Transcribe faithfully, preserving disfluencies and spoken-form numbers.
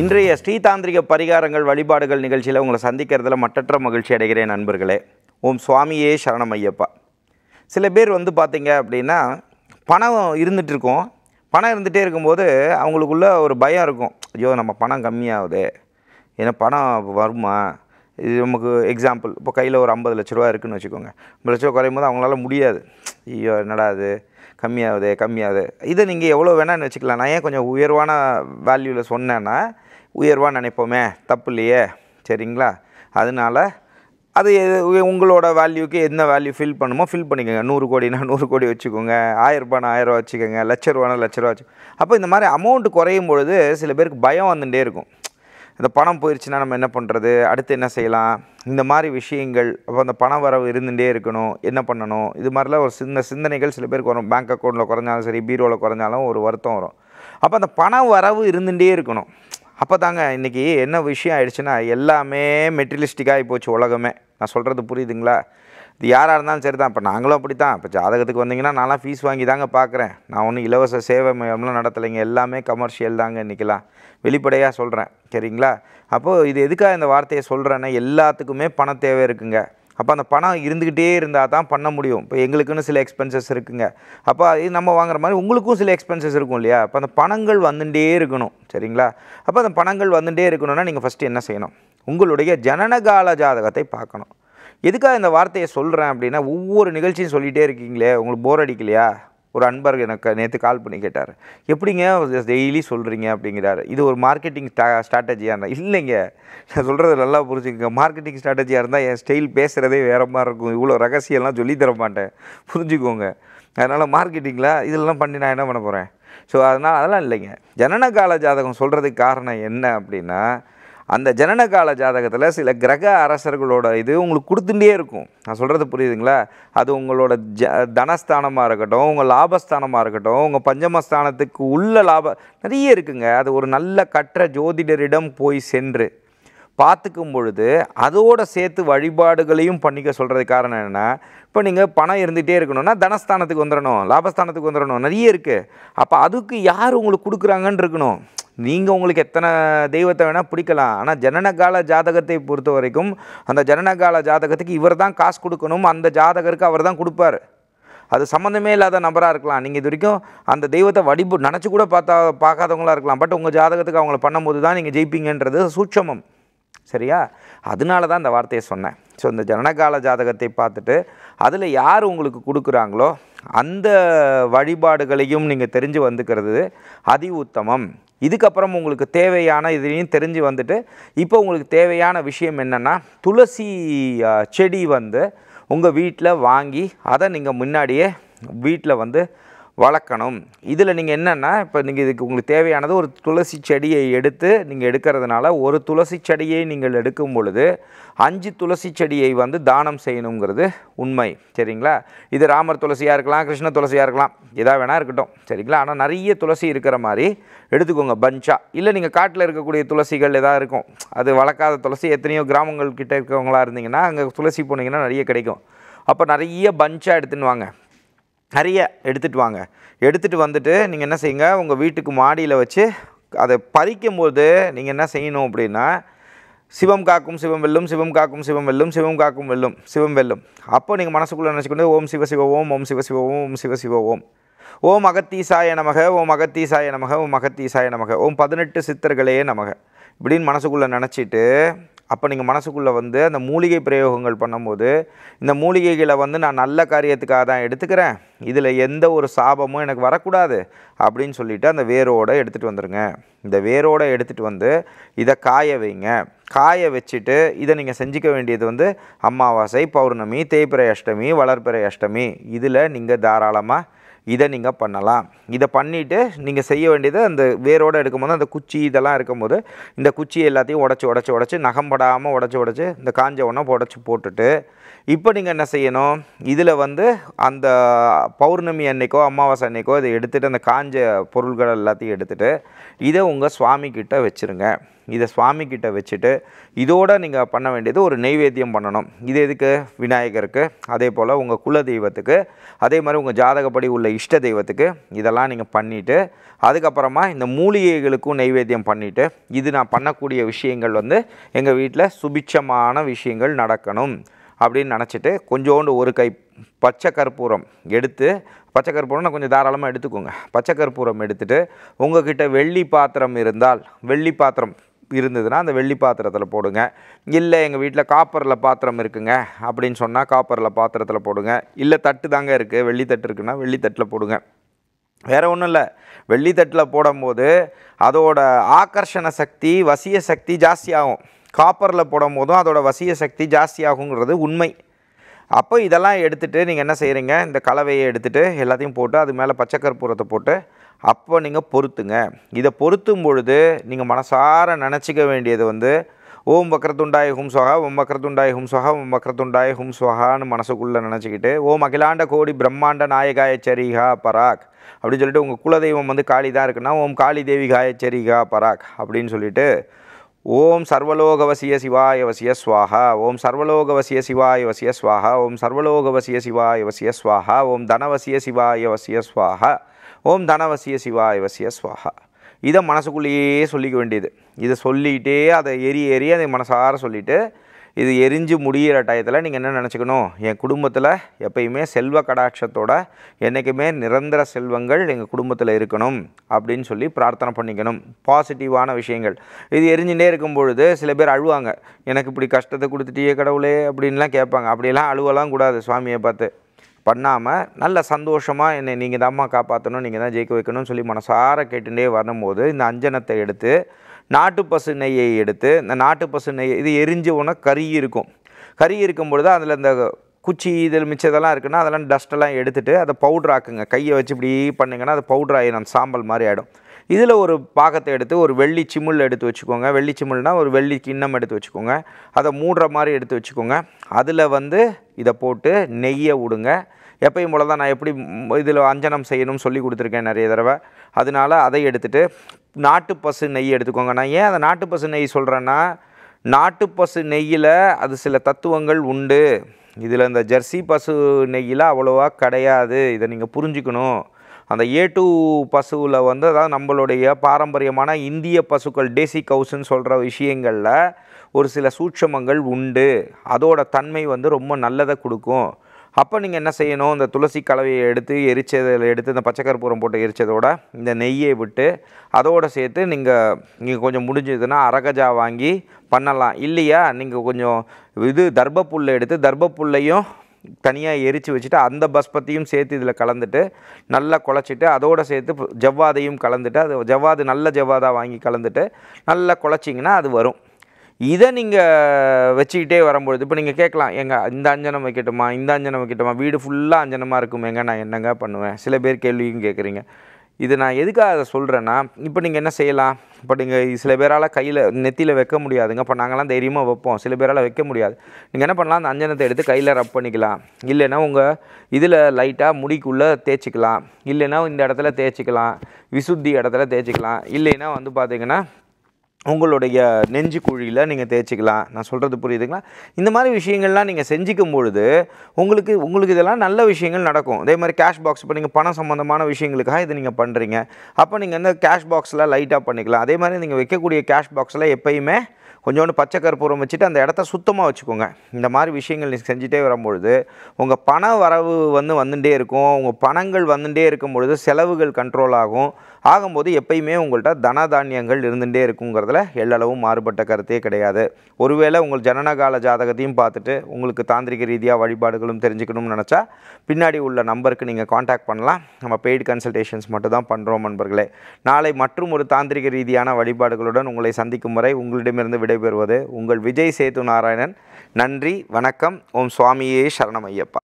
இன்றைய ஸ்ரீதாந்திரிக பரிகாரங்கள் வழிபாடுகள் நிகழ்ச்சியில் உங்களை சந்திக்கிறதுல மற்றற்ற மகிழ்ச்சி அடைகிறேன் நண்பர்களே. ஓம் சுவாமியே சரணம் ஐயப்பா. சில பேர் வந்து பார்த்தீங்க அப்படின்னா பணம் இருந்துகிட்டு இருக்கும், பணம் இருந்துகிட்டே இருக்கும்போது அவங்களுக்குள்ளே ஒரு பயம் இருக்கும், ஐயோ நம்ம பணம் கம்மியாகுது, ஏன்னா பணம் வருமா, இது நமக்கு எக்ஸாம்பிள் இப்போ கையில் ஒரு ஐம்பது லட்ச ரூபா இருக்குதுன்னு வச்சுக்கோங்க, ஐம்பது லட்ச ரூபா குறையும் போது அவங்களால முடியாது, ஐயோ என்னடா அது கம்மியாகுது கம்மியாகுது. இதை நீங்கள் எவ்வளோ வேணான்னு வச்சுக்கலாம், நான் ஏன் கொஞ்சம் உயர்வான வேல்யூவில் சொன்னேன்னா உயர்வாக நினைப்போமே, தப்பு இல்லையே, சரிங்களா? அதனால் அது உங்களோட வேல்யூக்கு என்ன வேல்யூ ஃபில் பண்ணுமோ ஃபில் பண்ணிக்கோங்க. நூறு கோடினா நூறு கோடி வச்சுக்கோங்க, ஆயிரரூபானா ஆயிரரூவா வச்சுக்கோங்க, லட்ச ரூபானா லட்ச ரூபா வச்சுக்கோங்க. அப்போ இந்த மாதிரி அமௌண்ட்டு குறையும் பொழுது சில பேருக்கு பயம் வந்துகிட்டே இருக்கும், இந்த பணம் போயிடுச்சுன்னா நம்ம என்ன பண்ணுறது, அடுத்து என்ன செய்யலாம், இந்த மாதிரி விஷயங்கள். அப்போ அந்த பண வரவு இருந்துகிட்டே இருக்கணும், என்ன பண்ணணும், இது மாதிரிலாம் ஒரு சின்ன சிந்தனைகள் சில பேருக்கு வரும். பேங்க் அக்கௌண்ட்டில் குறைஞ்சாலும் சரி, பீரோவில் குறைஞ்சாலும் ஒரு வருத்தம் வரும். அப்போ அந்த பண வரவு இருந்துகிட்டே இருக்கணும். அப்போ தாங்க இன்றைக்கி என்ன விஷயம் ஆகிடுச்சுன்னா எல்லாமே மெட்டீரியலிஸ்டிக்காகி போச்சு உலகமே. நான் சொல்கிறது புரியுதுங்களா? இது யாராக இருந்தாலும் சரி தான். இப்போ நாங்களும் அப்படி தான். இப்போ ஜாதகத்துக்கு வந்தீங்கன்னா நான்லாம் ஃபீஸ் வாங்கி தாங்க பார்க்குறேன், நான் ஒன்றும் இலவச சேவை மையம்லாம் நடத்தலைங்க, எல்லாமே கமர்ஷியல் தாங்க இன்றைக்கெலாம், வெளிப்படையாக சொல்கிறேன், சரிங்களா? அப்போது இது எதுக்காக இந்த வார்த்தையை சொல்கிறேன்னா எல்லாத்துக்குமே பண தேவை இருக்குங்க. அப்போ அந்த பணம் இருந்துக்கிட்டே இருந்தால் தான் பண்ண முடியும். இப்போ எங்களுக்குன்னு சில எக்ஸ்பென்சஸ் இருக்குங்க, அப்போ இது நம்ம வாங்குற மாதிரி உங்களுக்கும் சில எக்ஸ்பென்சஸ் இருக்கும் இல்லையா? அப்போ அந்த பணங்கள் வந்துகிட்டே இருக்கணும், சரிங்களா? அப்போ அந்த பணங்கள் வந்துகிட்டே இருக்கணும்னா நீங்கள் ஃபஸ்ட்டு என்ன செய்யணும், உங்களுடைய ஜனனகால ஜாதகத்தை பார்க்கணும். எதுக்காக இந்த வார்த்தையை சொல்கிறேன் அப்படின்னா ஒவ்வொரு நிகழ்ச்சியும் சொல்லிகிட்டே இருக்கீங்களே, உங்களுக்கு போர் அடிக்கலையா? ஒரு அன்பர் எனக்கு நேற்று கால் பண்ணி கேட்டார், எப்படிங்க டெய்லி சொல்கிறீங்க அப்படிங்கிறாரு. இது ஒரு மார்க்கெட்டிங் ஸ்டா ஸ்ட்ராட்டஜியாக இருந்தால் இல்லைங்க, நான் சொல்கிறது நல்லா புரிஞ்சுக்கோங்க. மார்க்கெட்டிங் ஸ்ட்ராட்டஜியாக இருந்தால் என் ஸ்டைல் பேசுகிறதே வேறு மாதிரி இருக்கும், இவ்வளோ ரகசியம்லாம் சொல்லி தர மாட்டேன், புரிஞ்சுக்கோங்க. அதனால் மார்க்கெட்டிங்கில் இதெல்லாம் பண்ணி நான் என்ன பண்ண போகிறேன்? ஸோ அதனால் அதெல்லாம் இல்லைங்க. ஜனனகால ஜாதகம் சொல்கிறதுக்கு காரணம் என்ன அப்படின்னா அந்த ஜனனகால ஜாதகத்தில் சில கிரக அரசர்களோட இது உங்களுக்கு கொடுத்துட்டே இருக்கும். நான் சொல்கிறது புரியுதுங்களா? அது உங்களோட ஜ தனஸ்தானமாக இருக்கட்டும், உங்கள் லாபஸ்தானமாக இருக்கட்டும், உங்கள் பஞ்சமஸ்தானத்துக்கு உள்ள லாப நிறைய இருக்குங்க. அது ஒரு நல்ல கற்ற ஜோதிடரிடம் போய் சென்று பார்த்துக்கும் பொழுது அதோடு சேர்த்து வழிபாடுகளையும் பண்ணிக்க சொல்கிறது காரணம் என்னென்னா, இப்போ நீங்கள் பணம் இருந்துகிட்டே இருக்கணும்னா தனஸ்தானத்துக்கு வந்துடணும், லாபஸ்தானத்துக்கு வந்துடணும், நிறைய இருக்குது. அப்போ அதுக்கு யார் உங்களுக்கு கொடுக்குறாங்கன்னு இருக்கணும். நீங்கள் உங்களுக்கு எத்தனை தெய்வத்தை வேணால் பிடிக்கலாம், ஆனால் ஜனனகால ஜாதகத்தை பொறுத்த வரைக்கும் அந்த ஜனனகால ஜாதகத்துக்கு இவர் தான் காசு கொடுக்கணும், அந்த ஜாதகருக்கு அவர் தான் கொடுப்பார். அது சம்மந்தமே இல்லாத நபராக இருக்கலாம், நீங்கள் இது வரைக்கும் அந்த தெய்வத்தை வடிபு நினச்சி கூட பார்த்தா பார்க்காதவங்களாக இருக்கலாம், பட் உங்கள் ஜாதகத்துக்கு அவங்கள பண்ணும்போது தான் நீங்கள் ஜெயிப்பீங்கன்றது சூட்சமம், சரியா? அதனால தான் இந்த வார்த்தையை சொன்னேன். ஸோ இந்த ஜனனகால ஜாதகத்தை பார்த்துட்டு அதில் யார் உங்களுக்கு கொடுக்குறாங்களோ அந்த வழிபாடுகளையும் நீங்கள் தெரிஞ்சு வந்துக்கிறது அதி உத்தமம். இதுக்கப்புறம் உங்களுக்கு தேவையான இதையும் தெரிஞ்சு வந்துட்டு இப்போ உங்களுக்கு தேவையான விஷயம் என்னென்னா துளசி செடி வந்து உங்கள் வீட்டில் வாங்கி அதை நீங்கள் முன்னாடியே வீட்டில் வந்து வளர்க்கணும். இதில் நீங்கள் என்னென்னா இப்போ நீங்கள் இதுக்கு உங்களுக்கு தேவையானது ஒரு துளசி செடியை எடுத்து நீங்கள் எடுக்கிறதுனால ஒரு துளசி செடியை நீங்கள் எடுக்கும் பொழுது அஞ்சு துளசி செடியை வந்து தானம் செய்யணுங்கிறது உண்மை, சரிங்களா? இது ராமர் துளசியாக இருக்கலாம், கிருஷ்ண துளசியாக இருக்கலாம், எதா வேணா இருக்கட்டும், சரிங்களா? ஆனால் நிறைய துளசி இருக்கிற மாதிரி எடுத்துக்கோங்க பஞ்சா. இல்லை நீங்கள் காட்டில் இருக்கக்கூடிய துளசிகள் எதா இருக்கும், அது வளர்க்காத துளசி எத்தனையோ கிராமங்கள் கிட்டே இருக்கிறவங்களா இருந்தீங்கன்னா அங்கே துளசி போனீங்கன்னா நிறைய கிடைக்கும். அப்போ நிறைய பஞ்சா எடுத்துன்னு வாங்க, நிறைய எடுத்துகிட்டு வாங்க. எடுத்துகிட்டு வந்துட்டு நீங்கள் என்ன செய்யுங்க, உங்கள் வீட்டுக்கு மாடியில் வச்சு அதை பறிக்கும்போது நீங்கள் என்ன செய்யணும் அப்படின்னா சிவம் காக்கும் சிவம் வெல்லும், சிவம் காக்கும் சிவம் வெல்லும், சிவம் காக்கும் வெல்லும், சிவம் வெல்லும். அப்போ நீங்கள் மனசுக்குள்ளே நினச்சிக்கொண்டு ஓம் சிவ சிவ ஓம், ஓம் சிவ சிவ ஓம், ஓம் சிவ சிவ ஓம், ஓம் அகத்தீசாய நமக, ஓம் அகத்தீசாய நமக, ஓம் அகத்தீசாய நமக, ஓம் பதினெட்டு சித்தர்களே நமக இப்படின்னு மனசுக்குள்ளே நினச்சிட்டு அப்போ நீங்கள் மனசுக்குள்ளே வந்து அந்த மூலிகை பிரயோகங்கள் பண்ணும்போது இந்த மூலிகைகளை வந்து நான் நல்ல காரியத்துக்காக தான் எடுத்துக்கிறேன், இதில் எந்த ஒரு சாபமும் எனக்கு வரக்கூடாது அப்படின்னு சொல்லிவிட்டு அந்த வேரோடு எடுத்துகிட்டு வந்துடுங்க. இந்த வேரோடு எடுத்துகிட்டு வந்து இதை காய வைங்க. காய வச்சுட்டு இதை நீங்கள் செஞ்சிக்க வேண்டியது வந்து அமாவாசை, பௌர்ணமி, தேய்பிறை அஷ்டமி, வளர்பிறை அஷ்டமி, இதில் நீங்கள் தாராளமாக இதை நீங்கள் பண்ணலாம். இதை பண்ணிவிட்டு நீங்கள் செய்ய வேண்டியது அந்த வேரோடு எடுக்கும்போது அந்த குச்சி இதெல்லாம் இருக்கும்போது இந்த குச்சி எல்லாத்தையும் உடச்சி உடச்சி உடச்சி நகம்படாமல் உடச்சி உடச்சி இந்த காஞ்ச உணவு உடச்சி போட்டுட்டு இப்போ நீங்கள் என்ன செய்யணும், இதில் வந்து அந்த பௌர்ணமி அன்னைக்கோ அமாவாசை அன்னைக்கோ இதை எடுத்துகிட்டு அந்த காஞ்ச பொருள்கள் எல்லாத்தையும் எடுத்துகிட்டு இதை உங்கள் சுவாமிக்கிட்ட வச்சுருங்க. இத சுவாமி கிட்ட வெச்சிட்டு இதோட நீங்க பண்ண வேண்டியது ஒரு நைவேத்தியம் பண்ணணும். இது எதுக்கு? விநாயகருக்கு, அதேபோல உங்க குல தெய்வத்துக்கு, அதே மாதிரி உங்க ஜாதகப்படி உள்ள இஷ்ட தெய்வத்துக்கு இதெல்லாம் நீங்க பண்ணிட்டு அதுக்கு அப்புறமா இந்த மூலிகைகளுக்கு நைவேத்தியம் பண்ணிட்டு இது நான் பண்ணக்கூடிய விஷயங்கள் வந்து எங்க வீட்ல சுபிட்சமான விஷயங்கள் நடக்கணும் அப்படினு நினைச்சிட்டு கொஞ்சோண்டு ஒரு கை பச்சை கற்பூரம் எடுத்து பச்சை கற்பூரம்னா கொஞ்சம் தாராளமாக எடுத்துக்கோங்க. பச்சை கற்பூரம் எடுத்துட்டு உங்ககிட்ட வெள்ளி பாத்திரம் இருந்தால் வெள்ளி பாத்திரம் இருந்ததுன்னா அந்த வெள்ளி பாத்திரத்தில் போடுங்க. இல்லை எங்கள் வீட்டில் காப்பரில் பாத்திரம் இருக்குங்க அப்படின்னு சொன்னால் காப்பரில் பாத்திரத்தில் போடுங்க. இல்லை தட்டு தாங்க இருக்குது, வெள்ளி தட்டு இருக்குன்னா வெள்ளி தட்டில் போடுங்க. வேறு ஒன்றும் இல்லை, வெள்ளி தட்டில் போடும்போது அதோட ஆகர்ஷண சக்தி வசிய சக்தி ஜாஸ்தியாகும். காப்பரில் போடும் போதும் அதோட வசிய சக்தி ஜாஸ்தியாகுங்கிறது உண்மை. அப்போ இதெல்லாம் எடுத்துகிட்டு நீங்கள் என்ன செய்கிறீங்க, இந்த கலவையை எடுத்துகிட்டு எல்லாத்தையும் போட்டு அது மேலே பச்சை கற்பூரத்தை போட்டு அப்போ நீங்கள் பொறுத்துங்க. இதை பொருத்தும் பொழுது நீங்கள் மனசார நினச்சிக்க வேண்டியது வந்து ஓம் வக்ரதுண்டாய ஹும் சுவஹா, ஓம் வக்ரதுண்டாய ஹும் சுவஹா, ஓம் வக்ரதுண்டாய ஹும் சுவஹான்னு மனசுக்குள்ளே நினச்சிக்கிட்டு ஓம் அகிலாண்ட கோடி பிரம்மாண்ட நாயகாய சரிஹா பராக் அப்படின்னு சொல்லிட்டு உங்கள் குலதெய்வம் வந்து காளி தான் இருக்குன்னா ஓம் காளி தேவி காய சரிஹா பராக் அப்படின்னு சொல்லிட்டு ஓம் சர்வலோக வசிய சிவாய வசிய ஸ்வாஹா, ஓம் சர்வலோக வசிய சிவாய வசிய ஸ்வாஹா, ஓம் சர்வலோக வசிய சிவாய வசிய ஸ்வாஹா, ஓம் தனவசிய சிவாய வசிய ஸ்வாஹா, ஓம் தனவசிய சிவாய வசிய ஸ்வாஹா. இதை மனசுக்குள்ளேயே சொல்லிக்க வேண்டியது. இதை சொல்லிகிட்டே அதை எரி எரி அதை மனசார சொல்லிவிட்டு இது எரிஞ்சு முடிகிற டயத்தில் நீங்கள் என்ன நினச்சிக்கணும், என் குடும்பத்தில் எப்பயுமே செல்வ கடாட்சத்தோட என்றைக்குமே நிரந்தர செல்வங்கள் எங்கள் குடும்பத்தில் இருக்கணும் அப்படின்னு சொல்லி பிரார்த்தனை பண்ணிக்கணும். பாசிட்டிவான விஷயங்கள் இது எரிஞ்சுட்டே இருக்கும் பொழுது சில பேர் அழுவாங்க, எனக்கு இப்படி கஷ்டத்தை கொடுத்துட்டியே கடவுளே அப்படின்லாம் கேட்பாங்க. அப்படியெல்லாம் அழுவலாம் கூடாது. சுவாமியை பார்த்து பண்ணாமல் நல்ல சந்தோஷமாக என்னை நீங்கள் தான்மா காப்பாற்றணும், நீங்கள் தான் ஜெயிக்க வைக்கணும்னு சொல்லி மனசார கேட்டுகிட்டே வரும்போது இந்த அஞ்சனத்தை எடுத்து நாட்டு பசு நெய்யை எடுத்து இந்த நாட்டு பசு நெய் இது எரிஞ்சவுன்னா கறி இருக்கும். கறி இருக்கும் பொழுது அதில் இந்த குச்சி இதில் மிச்சதெல்லாம் இருக்குன்னா அதெல்லாம் டஸ்ட்டெல்லாம் எடுத்துகிட்டு அதை பவுட்ரு ஆக்குங்க. கையை வச்சு இப்படி பண்ணிங்கன்னா அது பவுட்ரு ஆகிடும், சாம்பல் மாதிரி ஆகிடும். இதில் ஒரு பாகத்தை எடுத்து ஒரு வெள்ளி சிமிள் எடுத்து வச்சுக்கோங்க. வெள்ளி சிமிள்னால் ஒரு வெள்ளி கிண்ணம் எடுத்து வச்சுக்கோங்க. அதை மூடுற மாதிரி எடுத்து வச்சுக்கோங்க. அதில் வந்து இதை போட்டு நெய்யை விடுங்க. எப்பயும் போல தான் நான் எப்படி இதில் அஞ்சனம் செய்யணும்னு சொல்லி கொடுத்துருக்கேன் நிறைய தடவை. அதனால அதை எடுத்துகிட்டு நாட்டு பசு நெய் எடுத்துக்கோங்க. நான் ஏன் அதை நாட்டு பசு நெய் சொல்கிறேன்னா நாட்டு பசு நெய்யில் அது சில தத்துவங்கள் உண்டு. இதில் இந்த ஜெர்சி பசு நெய்யில் அவ்வளோவா கிடையாது. இதை நீங்கள் புரிஞ்சுக்கணும். அந்த ஏ டூ பசுவில் வந்து அதாவது நம்மளுடைய பாரம்பரியமான இந்திய பசுக்கள் டேசி கவுஸ்ன்னு சொல்கிற விஷயங்களில் ஒரு சில சூட்சமங்கள் உண்டு. அதோட தன்மை வந்து ரொம்ப நல்லதை கொடுக்கும். அப்போ நீங்கள் என்ன செய்யணும், இந்த துளசி கலவையை எடுத்து எரிச்சதில் எடுத்து இந்த பச்சை கற்பூரம் போட்டு எரிச்சதோட இந்த நெய்யை விட்டு அதோடு சேர்த்து நீங்கள் நீங்கள் கொஞ்சம் முடிஞ்சதுன்னா அரகஜா வாங்கி பண்ணலாம். இல்லையா நீங்கள் கொஞ்சம் இது தர்பப்புல்லை எடுத்து தர்பப்புல்லையும் தனியாக எரித்து வச்சுட்டு அந்த பஸ்பத்தியும் சேர்த்து இதில் கலந்துட்டு நல்லா குழச்சிட்டு அதோடு சேர்த்து ஜவ்வாதையும் கலந்துட்டு அது ஜவ்வாது நல்ல ஜவ்வாதாக வாங்கி கலந்துட்டு நல்லா குழச்சிங்கன்னா அது வரும். இதை நீங்கள் வச்சுக்கிட்டே வரும்பொழுது இப்போ நீங்கள் கேட்கலாம், எங்கள் இந்த அஞ்சனம் வைக்கட்டுமா இந்த அஞ்சனம் வைக்கட்டுமா, வீடு ஃபுல்லாக அஞ்சனமாக இருக்குமேங்க, நான் என்னங்க பண்ணுவேன்? சில பேர் கேள்வியும் கேட்குறீங்க. இது நான் எதுக்காக அதை சொல்கிறேன்னா இப்போ நீங்கள் என்ன செய்யலாம், இப்போ நீங்கள் சில பேரால் கையில் நெத்தியில் வைக்க முடியாதுங்க. இப்போ நாங்களாம் தைரியமாக வைப்போம், சில பேரால் வைக்க முடியாது. நீங்கள் என்ன பண்ணலாம், அந்த அஞ்சனத்தை எடுத்து கையில் ரப் பண்ணிக்கலாம். இல்லைன்னா உங்கள் இதில் லைட்டாக முடிக்குள்ளே தேய்ச்சிக்கலாம். இல்லைன்னா இந்த இடத்துல தேய்ச்சிக்கலாம், விசுத்தி இடத்துல தேய்ச்சிக்கலாம். இல்லைன்னா வந்து பார்த்திங்கன்னா உங்களுடைய நெஞ்சு குழியில் நீங்கள் தேய்ச்சிக்கலாம். நான் சொல்கிறது புரியுதுங்களா? இந்த மாதிரி விஷயங்கள்லாம் நீங்கள் செஞ்சிக்கும் பொழுது உங்களுக்கு உங்களுக்கு இதெல்லாம் நல்ல விஷயங்கள் நடக்கும். அதே மாதிரி கேஷ் பாக்ஸ், இப்போ நீங்கள் பணம் சம்மந்தமான விஷயங்களுக்காக இதை நீங்கள் பண்ணுறீங்க, அப்போ நீங்கள் இந்த கேஷ் பாக்ஸில் லைட்டாக பண்ணிக்கலாம். அதே மாதிரி நீங்கள் வைக்கக்கூடிய கேஷ் பாக்ஸில் எப்பயுமே கொஞ்சோண்டு பச்சை கற்பூரம் வச்சுட்டு அந்த இடத்த சுத்தமாக வச்சுக்கோங்க. இந்த மாதிரி விஷயங்கள் நீங்கள் செஞ்சுட்டே வரும்பொழுது உங்கள் பண வரவு வந்து வந்துகிட்டே இருக்கும். உங்கள் பணங்கள் வந்துகிட்டே இருக்கும் பொழுது செலவுகள் கண்ட்ரோல் ஆகும். ஆகும்போது எப்பயுமே உங்கள்கிட்ட தன தானியங்கள் இருந்துகிட்டே இருக்குங்கிறதுல எல்லளவும் மாறுபட்ட கருத்தே கிடையாது. ஒருவேளை உங்கள் ஜனனகால ஜாதகத்தையும் பார்த்துட்டு உங்களுக்கு தாந்திரிக ரீதியாக வழிபாடுகளும் தெரிஞ்சுக்கணும்னு நினச்சா பின்னாடி உள்ள நம்பருக்கு நீங்கள் காண்டாக்ட் பண்ணலாம். நம்ம பெய்டு கன்சல்டேஷன்ஸ் மட்டும் தான் பண்ணுறோம் நண்பர்களே. நாளை மற்றும் ஒரு தாந்திரிக ரீதியான வழிபாடுகளுடன் உங்களை சந்திக்கும் வரை உங்களிடமிருந்து விடைபெறுவது உங்கள் விஜய் சேது நாராயணன். நன்றி, வணக்கம். ஓம் சுவாமியே சரணம் ஐயப்பா.